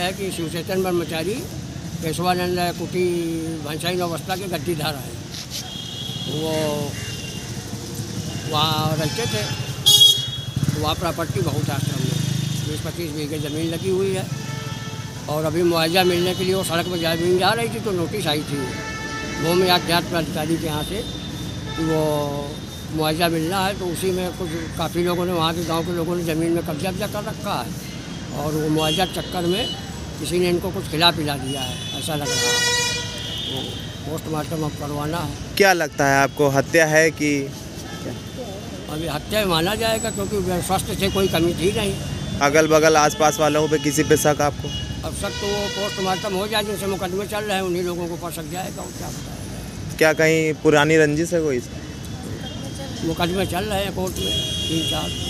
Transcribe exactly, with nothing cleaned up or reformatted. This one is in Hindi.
है कि शिवचेतन ब्रह्मचारी केशवानंद कुटी भंसाई नौबस्ता के गद्दीधार हैं, वो वहाँ रहते थे। वहाँ प्रॉपर्टी बहुत आश्रम में बीस पच्चीस बीघे ज़मीन लगी हुई है और अभी मुआवजा मिलने के लिए वो सड़क पर जमीन जा रही थी तो नोटिस आई थी भूमि अध्यात्म अधिकारी के यहाँ से कि वो मुआवजा मिलना है, तो उसी में कुछ काफ़ी लोगों ने वहाँ के गांव के लोगों ने ज़मीन में कब्जा कब्जा कर रखा है और वो मुआवजा चक्कर में किसी ने इनको कुछ खिला पिला दिया है, ऐसा लग रहा है। तो पोस्टमार्टम अब करवाना है। क्या लगता है आपको, हत्या है कि? अभी हत्या माना जाएगा क्योंकि स्वास्थ्य से कोई कमी थी नहीं। अगल बगल आसपास वालों पे किसी पे शक आपको? अब शक तो वो पोस्टमार्टम हो जाए, जिनसे मुकदमे चल रहे हैं उन्हीं लोगों को पर शक जाएगा। क्या क्या कहीं पुरानी रंजिश है कोई? मुकदमे चल रहे हैं कोर्ट में तीन चार।